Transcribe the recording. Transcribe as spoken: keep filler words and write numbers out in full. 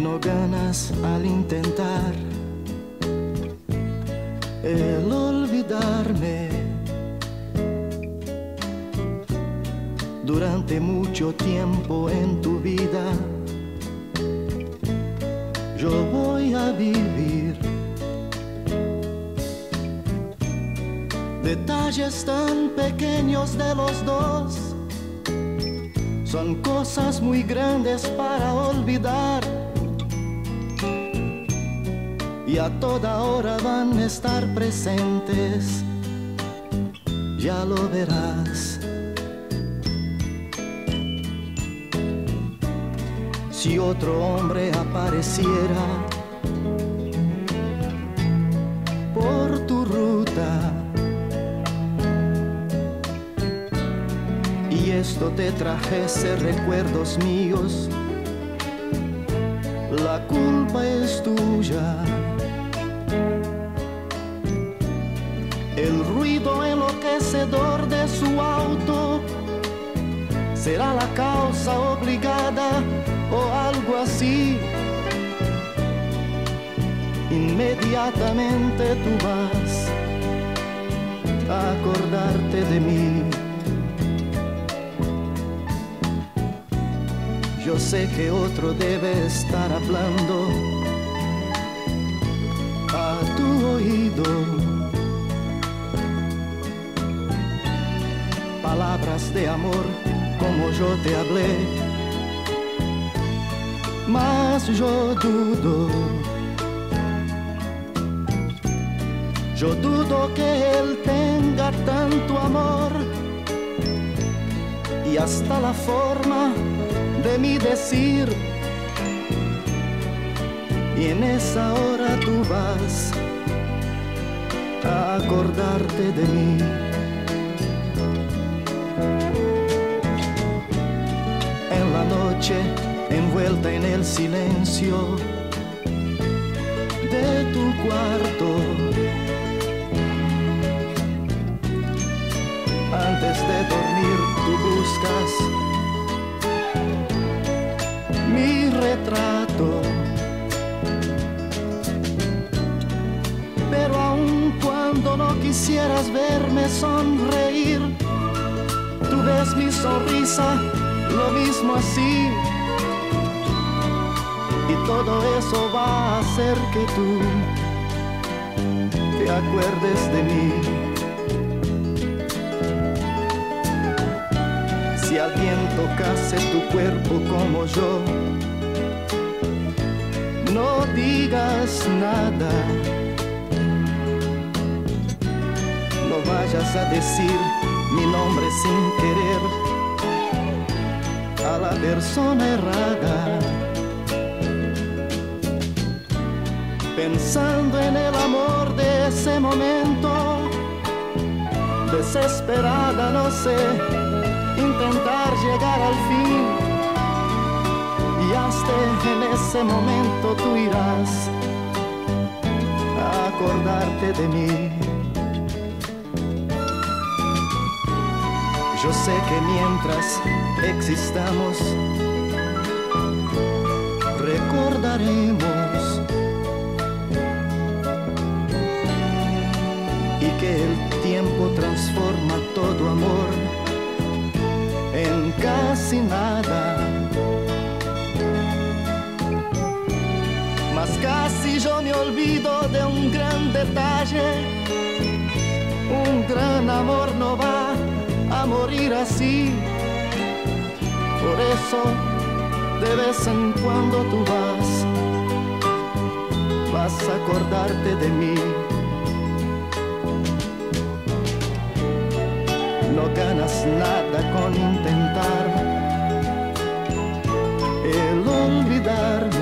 no ganas al intentar el olvidarme. Durante mucho tiempo en tu vida yo voy a vivir. Detalles tan pequeños de los dos son cosas muy grandes para olvidar, y a toda hora van a estar presentes, ya lo verás. Si otro hombre apareciera por tu ruta y esto te trajese recuerdos míos, la culpa es tuya. El ruido enloquecedor de su auto será la causa obligada o algo así. Inmediatamente tú vas a acordarte de mí. Yo sé que otro debe estar hablando a tu oído, palabras de amor como yo te hablé, mas yo dudo, yo dudo que él tenga tanto amor, y hasta la forma de mi decir, y en esa hora tú vas a acordarte de mí. En la noche, envuelta en el silencio de tu cuarto, antes de dormir tú buscas mi retrato, pero aun cuando no quisieras verme sonreír, tú ves mi sonrisa, lo mismo así, y todo eso va a hacer que tú te acuerdes de mí. Si alguien tocase tu cuerpo como yo, no digas nada, no vayas a decir mi nombre sin querer a la persona errada, pensando en el amor de ese momento, desesperada, no sé, intentar llegar al fin. En ese momento tú irás a acordarte de mí. Yo sé que mientras existamos recordaremos, y que el tiempo transforma todo amor en casi nada. Casi yo me olvido de un gran detalle, un gran amor no va a morir así, por eso de vez en cuando tú vas, vas a acordarte de mí. No ganas nada con intentar el olvidarme.